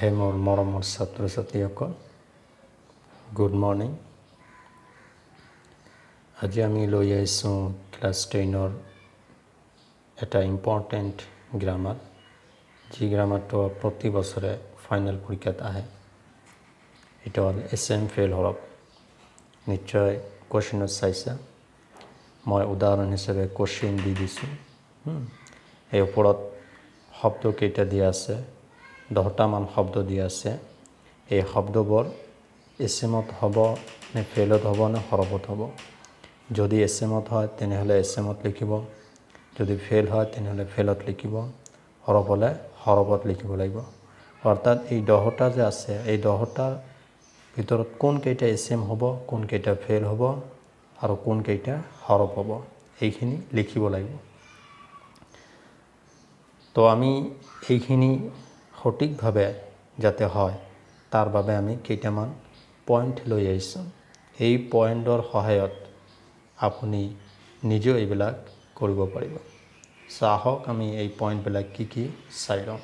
हे मोर मरमर छात्र छात्री good morning. आज आम लो क्लास टेनर एटा इम्पर्टेन्ट ग्रामार जी ग्रामार तो प्रति बसरे फाइनल परीक्षा आए ये हल एस एम फेल हरफ निश्चय क्वेश्चन चाहसा मैं उदाहरण हिसाब से क्वेश्चन दी दीसूँ ऊपर शब्द कईटा दिया आछे 10टामान शब्द दिया आछे ये शब्दबोर एस एमत हब ने फेलत हब ने हरफत हब जदि एस एमत है तेनेहले एस एमत लिखिब जदि फेल है तेनेहले फेलत लिखिब हरफ हले हरफत लिखिब लागिब अर्थात ये 10टा जे आछे ये 10टार भितरत कोन केइटा एस एम हब कोन केइटा फेल हब आरो कोन केइटा हरफ हब एइखिनि लिखिब लागिब। तो आमी एइखिनि सठिक भावे जाते हय तार बारे आमी केइटामान पॉइंट लई आइछो एइ पॉइंटर सहायत आपुनी निजे एइबिलाक करिब पारिब। साहक आमी एइ पॉइंट बिलाक कि चाइ लम।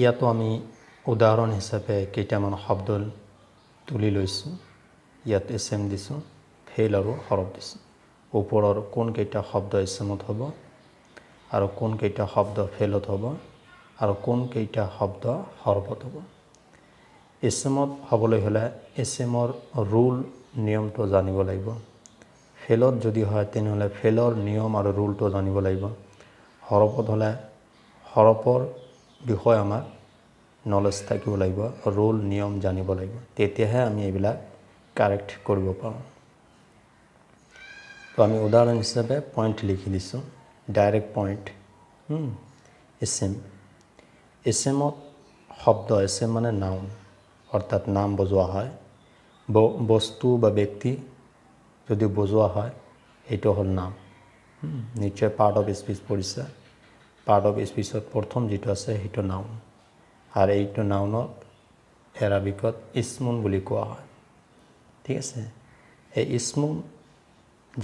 इयातो आमी उदाहरण हिसाबे केइटामान शब्द तुलि लैछो इयात एस एम दिछो फेल आरो हरफ दिछो ऊपर कौन कईटा शब्द एस एमत हब और कौन कईटा शब्द फेलत हब और कौन कईटा शब्द हरफत हब। एस एमत हबले हले एस एमर रूल नियम तो जानिब लागिब फेलत जदि हय तेनहले फेलर नियम और रूल तो जानिब लागिब हरफत हले हरफर विषय आमार नलेज थाकिब लागिब रूल नियम जानिब लागिब तेतियाहे आमी एइबिलाक कारेक्ट करिब पारों। तो आम उदाहरण हिसाब से पॉइंट लिखी दीसूँ डायरेक्ट पॉइंट एस एम शब्द एस एम माने नाउन अर्थात नाम बजवा है बस्तु बा व्यक्ति जो बजवा है ये हल नाम निश्चय पार्ट अफ स्पीच पढ़ा पार्ट अफ स्पीच प्रथम जी आसे नाउन और ये नाउन एराबिकत इस्मुन बुली क्या है। ठीक है इस्मुन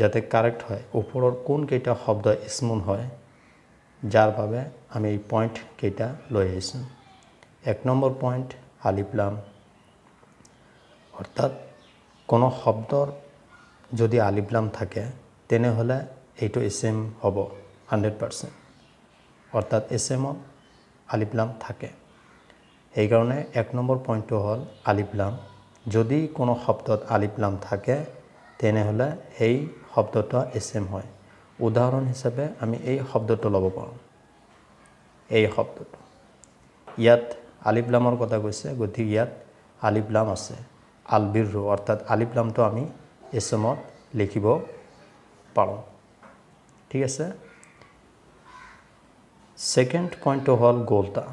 जाते कारेक्ट है ऊपर कौन कईटा शब्द स्मून है जार बारे आम पॉइंट कईटा लई आइछो। एक नम्बर पॉइंट आलिफ लाम अर्थात कोनो शब्दर जदि आलिफ लाम थाके तेनेहले एइटो एस एम हब 100% अर्थात एस एम आलिफ लाम थाके एइकारणे एक नम्बर पॉइंट हल आलिफ लाम जदि कोनो शब्दत आलिफ लाम थाके तेनेहले एइ शब्दटा एस एम है। उदाहरण हिसाबे आमी एइ शब्दटा लब पारों एइ शब्दटा इयात आलिफ लामर कथा कैसे गतिके इयात आलिफ लाम आछे आलबिर्रु अर्थात आलिफ लामटा आमी एस एमत लिखिब पारों। ठीक आछे। सेकेंड पॉइंट हल गोलता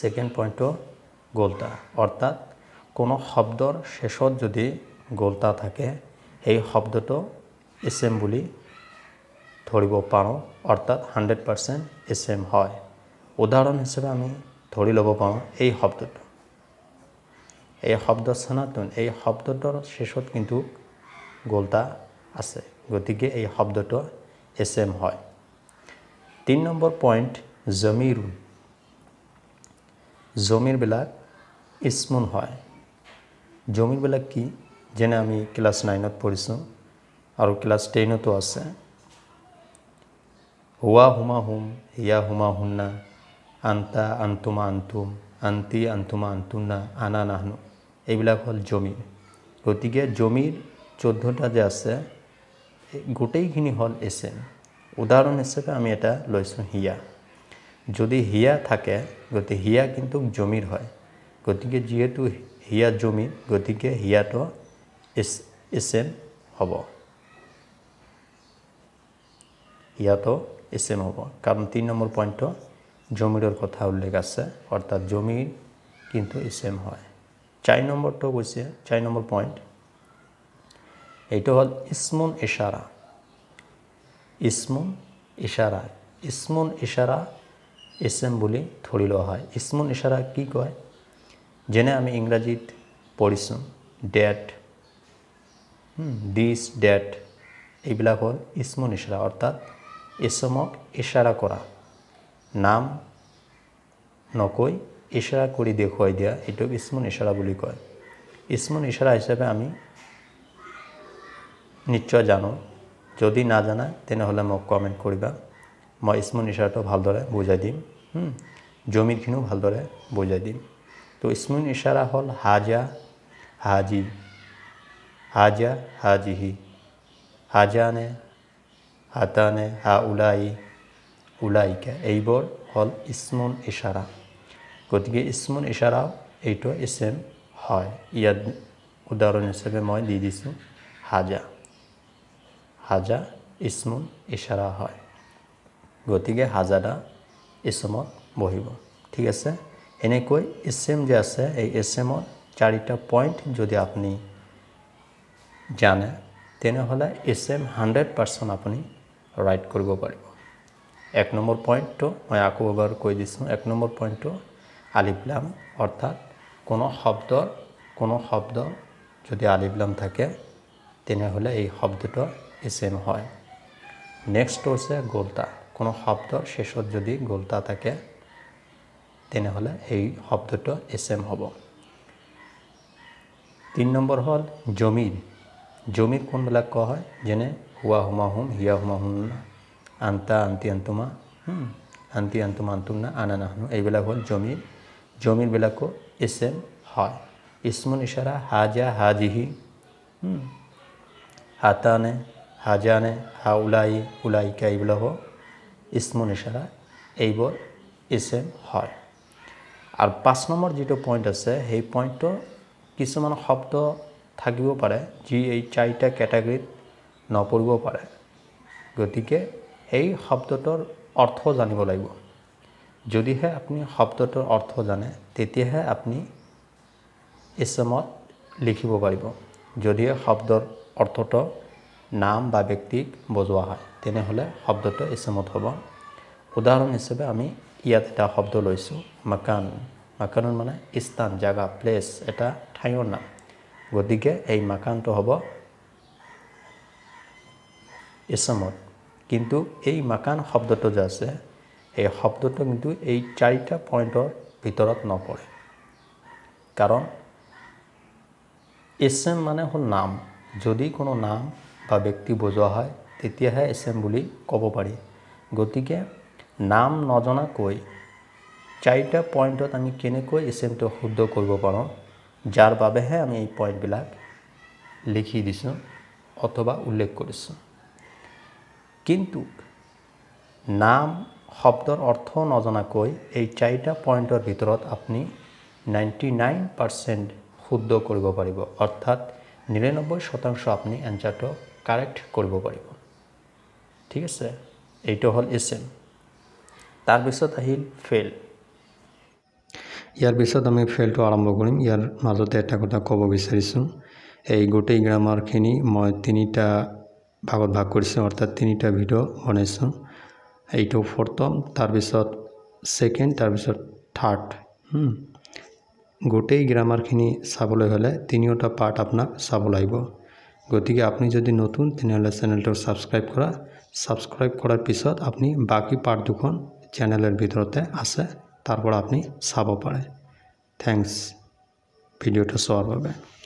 सेकेंड पॉइंट गोलता अर्थात कोनो शब्दर शेषत जदि गोलता थाके शब्द तो एस एम बुली धरिब पारों अर्थात 100% एस एम है। उदाहरण हिसाबे आमी धरि लब पारों एइ शब्द सनातन एइ शब्दटर शेषत किन्तु गोलता आछे गतिके एइ शब्द तो एस एम है। 3 नम्बर पॉइंट जमीरुन जमीर बिलाक इस्मुन है जमीर बिलाक कि जेने आमी क्लास 9 पढ़िछो और क्लास 10 तो आछे हुआ हुमा हुम या हुमा हुन्ना आंता आंतुमा आंतुम आंती आंतुमा आंतुन्ना आना नाहनु एइबिलाक हल जमीर गतिके जमीर 14टा जे आछे गोटेइखिनि हल एस एम। उदाहरण हिसाबे आमी एटा लैछो हिया जदि हिया थाके गति हिया किन्तु जमीर हय गतिके जिहेतु हिया जमीर गतिके हिया तो एस एम हब या तो एस एम हब कारण 3 नम्बर पॉइंट जमीर कथा उल्लेख आछे अर्थात जमीर किन्तु एस एम है। 4 नम्बर तो कैसे 4 नम्बर पॉइंट एटो हल इस्मुन इशारा एस एम बोली धरि लोवा हय। इस्मुन इशारा कि कय जेने आमी इंग्राजीत पढ़िछो डेट दिस डेट एइबिलाक हल इस्मुन इशारा अर्थात एसमक इशारा करा नाम नकई इशारा करी देखुवाई दिया एटुक इस्मुन इशारा बुली कय। इस्मुन इशारा हिसाबे आमी निश्चय जानो यदि ना जाना तेनहले मक कमेंट करिबा मैं इस्मुन इशाराटो भालदरे बुझाई दिम। जमिरखिनो भालदरे बुझाई दिम। तो इस्मुन इशारा हल हाजा हाजी हाजा हाजिही हाजाने हाताने हा उलाई उलाइका एइबोर हल इस्मुन इशारा। गतिके इस्मुन इशाराओ एइटो सेम हय। इयार उदाहरण हिसाबे मैं दि दिछु हाजा हाजा इस्मुन इशारा हय। गतिके हाजाटा इसमत बहिब। ठीक आछे। एनेकै एसएम जे आछे एइ एसएमर चारिटा पॉइंट यदि आपनि जाने तेनहले एसएम 100% आपनि राइट करिब पारिब। एक नम्बर पॉइंट मैं आको एबार কৈ দিছোঁ। एक नम्बर पॉइंट आलिफ लाम अर्थात कोनो शब्द यदि आलिफ लाम थाके तेनहले एइ शब्दटा एसएम हय। नेक्स्ट होइছে गोलता। कोनो शब्दर शेषत यदि गोलता थाके तेनहले एइ शब्दटा एसएम हबो। 3 नम्बर हल जमिर। जमिर कोन बिलाक कोৱা হয় যেনে हुआ हुमा हुम हिया हुमा हुन्ना आंता आंती आंतुमा आंती आंतुमा आंतुमना आना नाहनु এইবিলাক হল জমির। জমির বিলাকো এসএম হয়। ইসমুন ইশারা হাজা হাজিহি হাতানে হাজানে হাউলাই উলাইকা এইবিলাক ইসমুন ইশারা এইবোৰ এসএম হয়। আর 5 নম্বর যেটো পয়েন্ট আছে সেই পয়েন্টটো কিছুমান শব্দ থাকিব পাৰে যি এই চাইটা ক্যাটাগরিত নপৰিব পাৰে। গতিকে এই শব্দটোৰ অর্থ জানিব লাগিব। যদিহে আপুনি শব্দটোৰ অর্থ জানে তেতিয়াহে আপুনি এসমত লিখিব পাৰিব। যদি শব্দৰ অর্থটো নাম বা ব্যক্তিক বুজোৱা হয় তেনেহলে শব্দটো এসমত হ'ব। উদাহৰণ হিচাপে আমি ইয়াত এটা শব্দ লৈছো মাকান। মাকান মানে স্থান জায়গা প্লেস এটা ঠাইৰ নাম। গতিকে এই মাকানটো হ'ব এসমত। কিন্তু এই মাকান শব্দটো যে আছে এই শব্দটো কিন্তু এই চাৰিটা পয়েন্টৰ ভিতৰত নপৰে। কাৰণ এসএম মানে হল নাম। যদি কোনো নাম বা ব্যক্তি বুজোৱা হয় তেতিয়াহে এসএম বুলি ক'ব পাৰি। গতিকে নাম নজনাকৈ চাৰিটা পয়েন্টত আমি কেনেকৈ এসএমটো শুদ্ধ কৰিব পাৰোঁ जार बाबेहे आमी ए पॉइंट बिलाक लिखि दिसुं अथवा उल्लेख करिसुं। किन्तु नाम शब्दर अर्थ नजनाकै ए चारिटा पॉइंटर भितरत आपनि 99% शुद्ध करिब पारिब। अर्थात 99% आपनि आन्सारटा करेक्ट करिब पारिब। ठीक आछे। एइटा हल एसएम। तार पिছত আহিল फेल। यार पिछत आम फेल्ट आरम्भ करम। यार मजते एटा कथा कब विचारिशुं एइ गोटेई ग्रामारखिनि मैं तीनिटा भागत भाग करिशुं अर्थात तीनिटा भिडिओ बनाइशुं। एइटो प्रथम तारपिছত सेकेंड तारपिছত थार्ड। गोटेई ग्रामारखिनि चाबले हले तीनिटा पार्ट आपनाक चाब লাগিব। गतिके आपनि यदि नतुन तेनहले चेनेलटा सबसक्राइब करा। सबसक्राइब करार पिছত आपनि बाकी पार्ट दुखन चेनेलर भितरते आछे तारपर आपनि चाब पारे। थैंक्स भिडियोटा चोवार भावे।